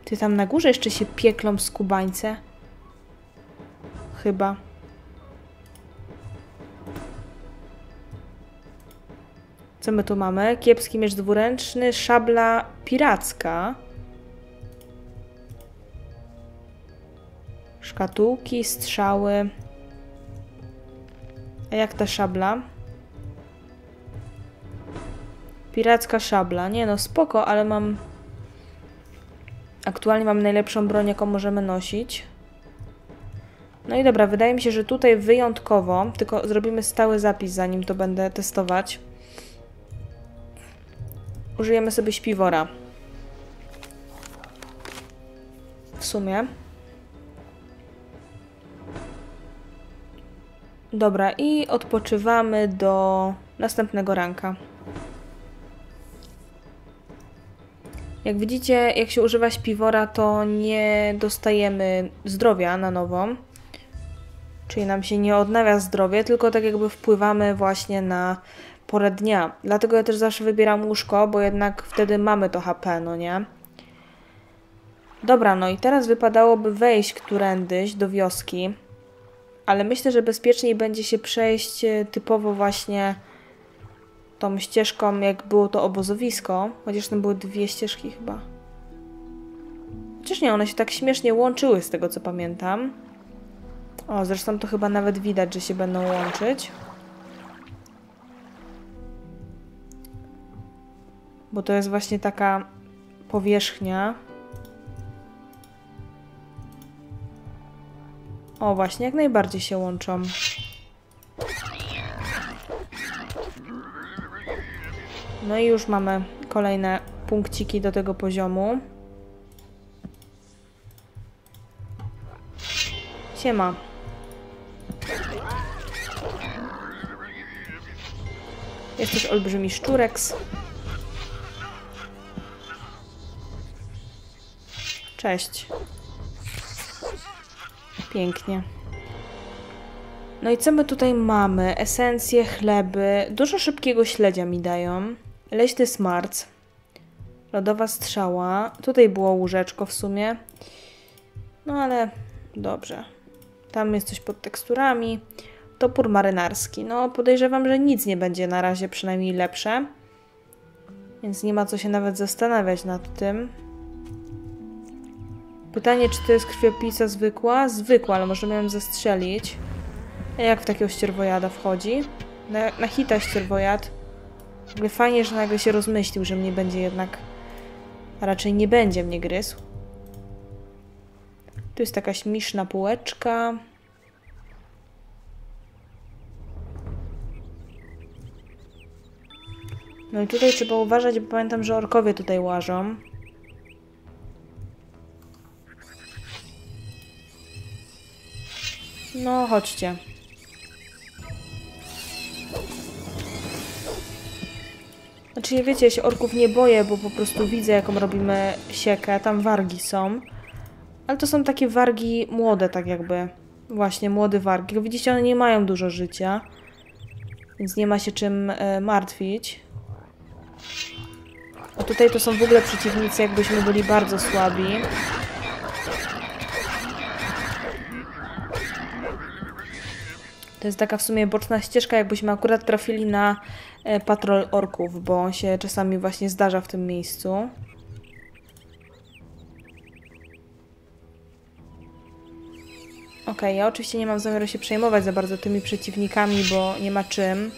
Ty tam na górze jeszcze się pieklą skubańce? Chyba. Co my tu mamy? Kiepski miecz dwuręczny, szabla piracka. Szkatułki, strzały. A jak ta szabla? Piracka szabla. Nie no, spoko, ale mam... Aktualnie mam najlepszą broń, jaką możemy nosić. No i dobra, wydaje mi się, że tutaj wyjątkowo, tylko zrobimy stały zapis, zanim to będę testować. Użyjemy sobie śpiwora. W sumie. Dobra, i odpoczywamy do następnego ranka. Jak widzicie, jak się używa śpiwora, to nie dostajemy zdrowia na nowo. Czyli nam się nie odnawia zdrowie, tylko tak jakby wpływamy właśnie na porę dnia. Dlatego ja też zawsze wybieram łóżko, bo jednak wtedy mamy to H P, no nie? Dobra, no i teraz wypadałoby wejść którędyś do wioski. Ale myślę, że bezpieczniej będzie się przejść typowo właśnie tą ścieżką, jak było to obozowisko. Chociaż tam były dwie ścieżki chyba. Chociaż nie, one się tak śmiesznie łączyły z tego, co pamiętam. O, zresztą to chyba nawet widać, że się będą łączyć. Bo to jest właśnie taka powierzchnia. O, właśnie, jak najbardziej się łączą. No i już mamy kolejne punkciki do tego poziomu. Siema. Jest też olbrzymi szczureks. Cześć. Pięknie. No i co my tutaj mamy? Esencje, chleby. Dużo szybkiego śledzia mi dają. Leśny smarc. Lodowa strzała. Tutaj było łóżeczko w sumie. No ale dobrze. Tam jest coś pod teksturami. Topór marynarski. No podejrzewam, że nic nie będzie na razie przynajmniej lepsze. Więc nie ma co się nawet zastanawiać nad tym. Pytanie, czy to jest krwiopisa zwykła? Zwykła, ale możemy ją zestrzelić. A jak w takiego ścierwojada wchodzi? Na, na hita ścierwojad. W ogóle fajnie, że nagle się rozmyślił, że mnie będzie jednak... A raczej nie będzie mnie gryzł. Tu jest taka śmieszna półeczka. No i tutaj trzeba uważać, bo pamiętam, że orkowie tutaj łażą. No, chodźcie. Znaczy, wiecie, ja się orków nie boję, bo po prostu widzę, jaką robimy siekę. Tam wargi są. Ale to są takie wargi młode, tak jakby. Właśnie, młode wargi. Jak widzicie, one nie mają dużo życia. Więc nie ma się czym y, martwić. A tutaj to są w ogóle przeciwnicy, jakbyśmy byli bardzo słabi. To jest taka w sumie boczna ścieżka, jakbyśmy akurat trafili na e, patrol orków, bo on się czasami właśnie zdarza w tym miejscu. Ok, ja oczywiście nie mam zamiaru się przejmować za bardzo tymi przeciwnikami, bo nie ma czym.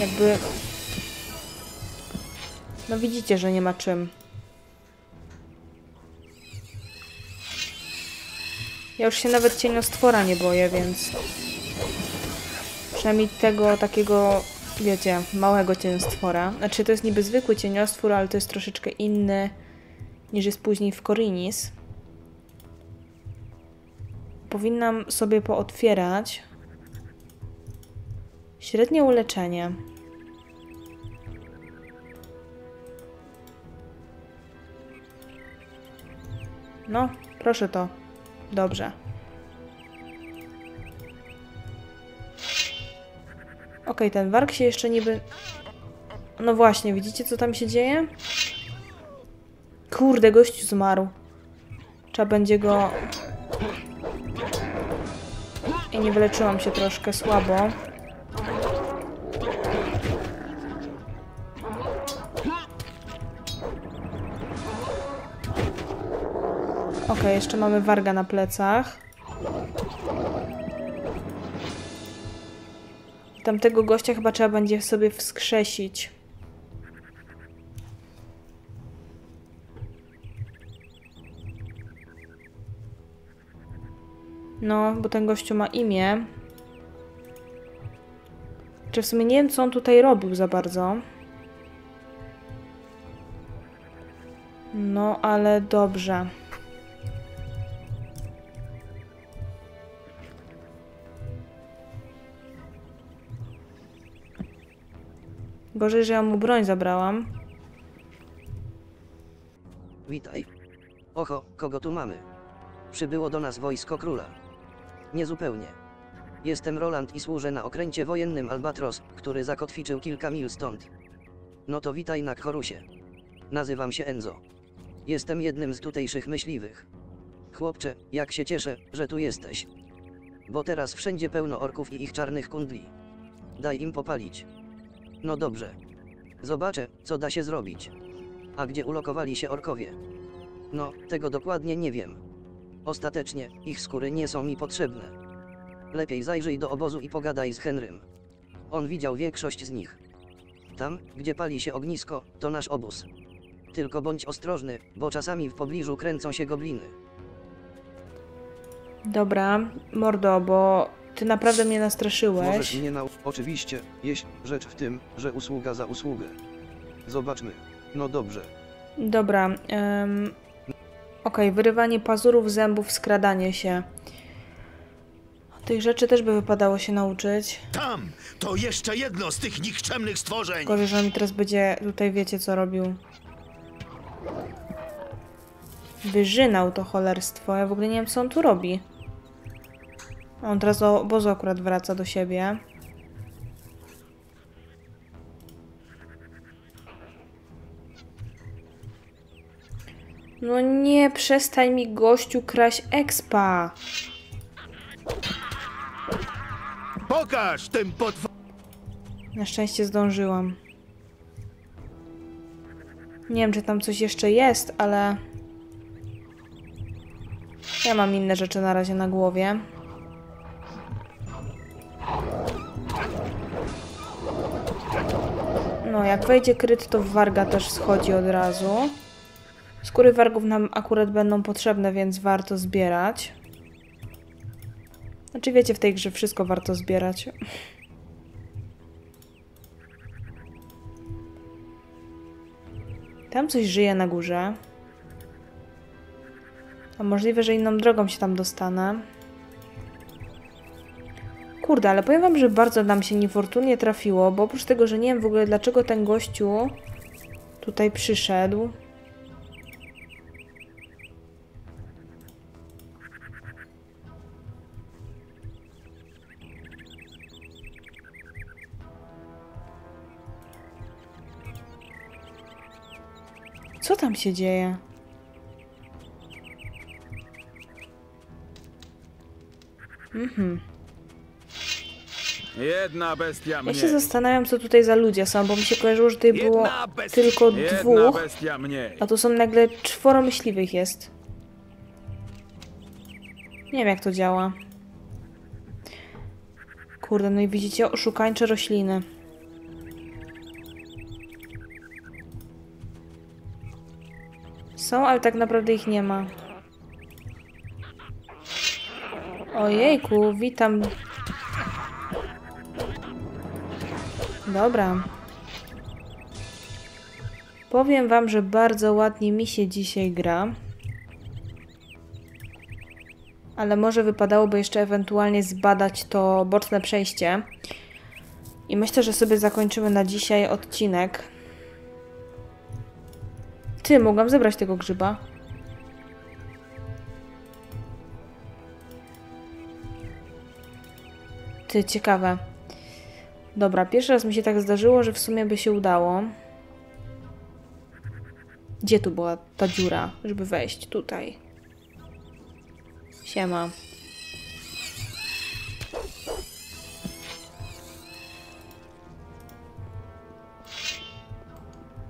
Jakby... No widzicie, że nie ma czym. Ja już się nawet cieniostwora nie boję, więc... Przynajmniej tego takiego, wiecie, małego cieniostwora. Znaczy, to jest niby zwykły cieniostwór, ale to jest troszeczkę inny niż jest później w Khorinis. Powinnam sobie pootwierać. Średnie uleczenie. No, proszę to. Dobrze. Ok, ten warg się jeszcze niby... No właśnie, widzicie, co tam się dzieje? Kurde, gościu zmarł. Trzeba będzie go... I nie wyleczyłam się troszkę słabo. Ok, jeszcze mamy warga na plecach. Tamtego gościa chyba trzeba będzie sobie wskrzesić. No, bo ten gościu ma imię. Czy w sumie nie wiem, co on tutaj robił za bardzo. No, ale dobrze. Gorzej, że ja mu broń zabrałam. Witaj. Oho, kogo tu mamy? Przybyło do nas wojsko króla. Niezupełnie. Jestem Roland i służę na okręcie wojennym Albatros, który zakotwiczył kilka mil stąd. No to witaj na Khorusie. Nazywam się Enzo. Jestem jednym z tutejszych myśliwych. Chłopcze, jak się cieszę, że tu jesteś. Bo teraz wszędzie pełno orków i ich czarnych kundli. Daj im popalić. No dobrze. Zobaczę, co da się zrobić. A gdzie ulokowali się orkowie? No, tego dokładnie nie wiem. Ostatecznie, ich skóry nie są mi potrzebne. Lepiej zajrzyj do obozu i pogadaj z Henrym. On widział większość z nich. Tam, gdzie pali się ognisko, to nasz obóz. Tylko bądź ostrożny, bo czasami w pobliżu kręcą się gobliny. Dobra, mordo, bo... Ty naprawdę mnie nastraszyłeś. Możesz mnie nau... Oczywiście, jeśli rzecz w tym, że usługa za usługę. Zobaczmy. No dobrze. Dobra. Um, Okej, okay, wyrywanie pazurów, zębów, skradanie się. Tych rzeczy też by wypadało się nauczyć. Tam! To jeszcze jedno z tych nikczemnych stworzeń! Gorzej, że on teraz będzie tutaj, wiecie co robił. Wyżynał to cholerstwo. Ja w ogóle nie wiem, co on tu robi. On teraz do obozu akurat wraca do siebie. No nie, przestań mi, gościu, kraść expa. Pokaż tym potwor... Na szczęście zdążyłam. Nie wiem, czy tam coś jeszcze jest, ale... Ja mam inne rzeczy na razie na głowie. No, jak wejdzie kryt, to warga też schodzi od razu. Skóry wargów nam akurat będą potrzebne, więc warto zbierać. Znaczy, wiecie, w tej grze wszystko warto zbierać. Tam coś żyje na górze. A możliwe, że inną drogą się tam dostanę. Kurde, ale powiem wam, że bardzo nam się niefortunnie trafiło, bo oprócz tego, że nie wiem w ogóle, dlaczego ten gościu tutaj przyszedł. Co tam się dzieje? Mhm. Jedna bestia mnie. Ja się zastanawiam, co tutaj za ludzie są, bo mi się kojarzyło, że tutaj było tylko dwóch, a tu są nagle czworo myśliwych jest. Nie wiem, jak to działa. Kurde, no i widzicie, oszukańcze rośliny. Są, ale tak naprawdę ich nie ma. Ojejku, witam. Dobra. Powiem wam, że bardzo ładnie mi się dzisiaj gra. Ale może wypadałoby jeszcze ewentualnie zbadać to boczne przejście. I myślę, że sobie zakończymy na dzisiaj odcinek. Ty, mogłam zebrać tego grzyba. Ty, ciekawe. Dobra, pierwszy raz mi się tak zdarzyło, że w sumie by się udało. Gdzie tu była ta dziura, żeby wejść? Tutaj. Siema.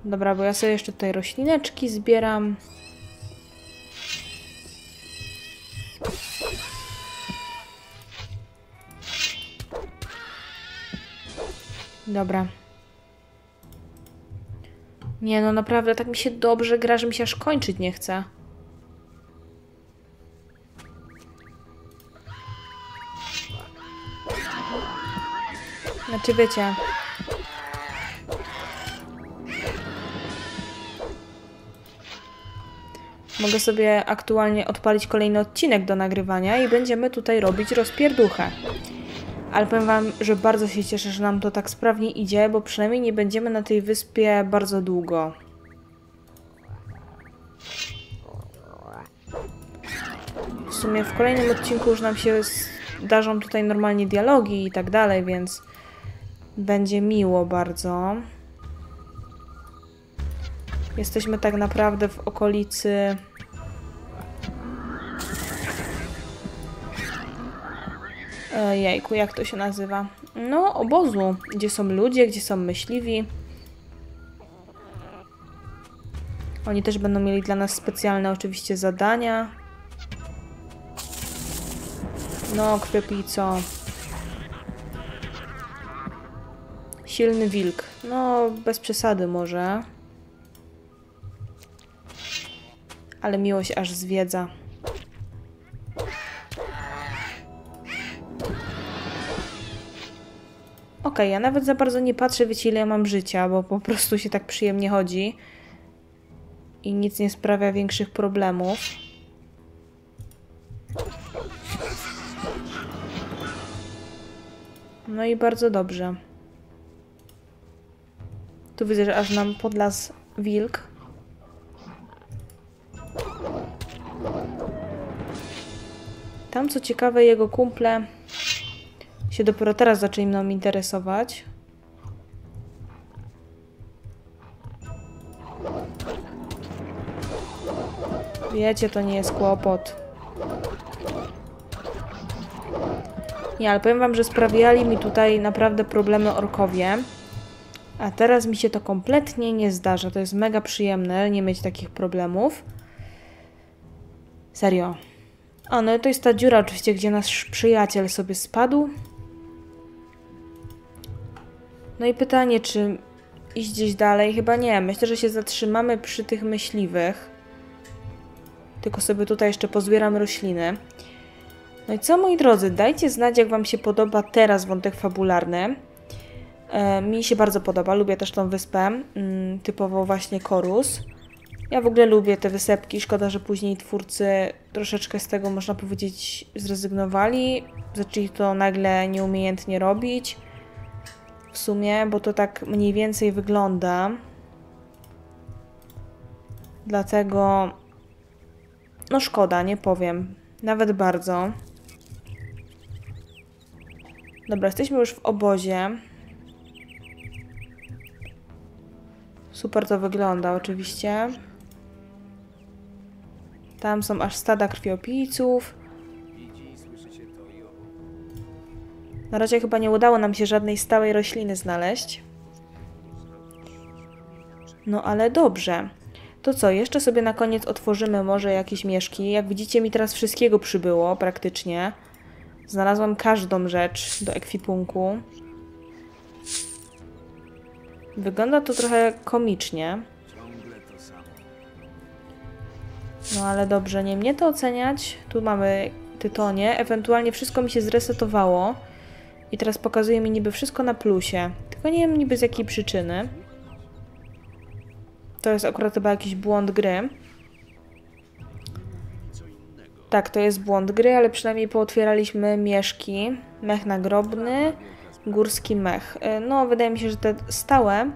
Dobra, bo ja sobie jeszcze tutaj roślineczki zbieram. Dobra. Nie no, naprawdę tak mi się dobrze gra, że mi się aż kończyć nie chce. Znaczy, wiecie... Mogę sobie aktualnie odpalić kolejny odcinek do nagrywania i będziemy tutaj robić rozpierduchę. Ale powiem wam, że bardzo się cieszę, że nam to tak sprawnie idzie, bo przynajmniej nie będziemy na tej wyspie bardzo długo. W sumie w kolejnym odcinku już nam się zdarzą tutaj normalnie dialogi i tak dalej, więc będzie miło bardzo. Jesteśmy tak naprawdę w okolicy... Jejku, jak to się nazywa? No, obozu, gdzie są ludzie, gdzie są myśliwi. Oni też będą mieli dla nas specjalne oczywiście zadania. No, krwiopijco. Silny wilk. No, bez przesady może. Ale miłość aż zwiedza. Okej, ja nawet za bardzo nie patrzę, wiecie, ile ja mam życia, bo po prostu się tak przyjemnie chodzi. i nic nie sprawia większych problemów. No i bardzo dobrze. Tu widzę, że aż nam podlazł wilk. Tam, co ciekawe, jego kumple się dopiero teraz zaczęli mną interesować. Wiecie, to nie jest kłopot. Nie, ale powiem wam, że sprawiali mi tutaj naprawdę problemy orkowie. A teraz mi się to kompletnie nie zdarza. To jest mega przyjemne nie mieć takich problemów. Serio. A, no i to jest ta dziura oczywiście, gdzie nasz przyjaciel sobie spadł. No i pytanie, czy iść gdzieś dalej? Chyba nie. Myślę, że się zatrzymamy przy tych myśliwych. Tylko sobie tutaj jeszcze pozbieram rośliny. No i co, moi drodzy? Dajcie znać, jak wam się podoba teraz wątek fabularny. E, mi się bardzo podoba. Lubię też tą wyspę. Mm, typowo właśnie Khorus. Ja w ogóle lubię te wysepki. Szkoda, że później twórcy troszeczkę z tego, można powiedzieć, zrezygnowali. Zaczęli to nagle nieumiejętnie robić. W sumie, bo to tak mniej więcej wygląda. Dlatego... No szkoda, nie powiem. Nawet bardzo. Dobra, jesteśmy już w obozie. Super to wygląda oczywiście. Tam są aż stada krwiopijców. Na razie chyba nie udało nam się żadnej stałej rośliny znaleźć. No ale dobrze. To co, jeszcze sobie na koniec otworzymy może jakieś mieszki. Jak widzicie, mi teraz wszystkiego przybyło praktycznie. Znalazłam każdą rzecz do ekwipunku. Wygląda to trochę komicznie. No ale dobrze, nie mnie to oceniać. Tu mamy tytonie. Ewentualnie wszystko mi się zresetowało. I teraz pokazuje mi niby wszystko na plusie. Tylko nie wiem niby z jakiej przyczyny. To jest akurat chyba jakiś błąd gry. Tak, to jest błąd gry, ale przynajmniej pootwieraliśmy mieszki. Mech nagrobny, górski mech. No, wydaje mi się, że te stałe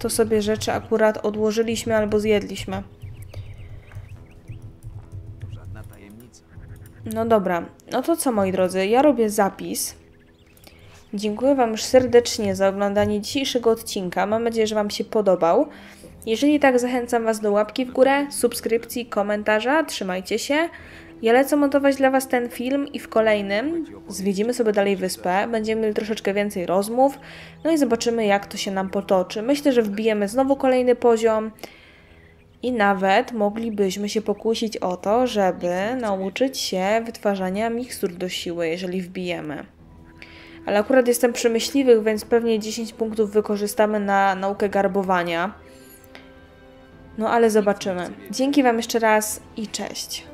to sobie rzeczy akurat odłożyliśmy albo zjedliśmy. No dobra, no to co, moi drodzy, ja robię zapis. Dziękuję wam już serdecznie za oglądanie dzisiejszego odcinka. Mam nadzieję, że wam się podobał. Jeżeli tak, zachęcam was do łapki w górę, subskrypcji, komentarza. Trzymajcie się. Ja lecę montować dla was ten film i w kolejnym zwiedzimy sobie dalej wyspę. Będziemy mieli troszeczkę więcej rozmów. No i zobaczymy, jak to się nam potoczy. Myślę, że wbijemy znowu kolejny poziom. I nawet moglibyśmy się pokusić o to, żeby nauczyć się wytwarzania mikstur do siły, jeżeli wbijemy. Ale akurat jestem przy myśliwych, więc pewnie dziesięć punktów wykorzystamy na naukę garbowania. No ale zobaczymy. Dzięki wam jeszcze raz i cześć.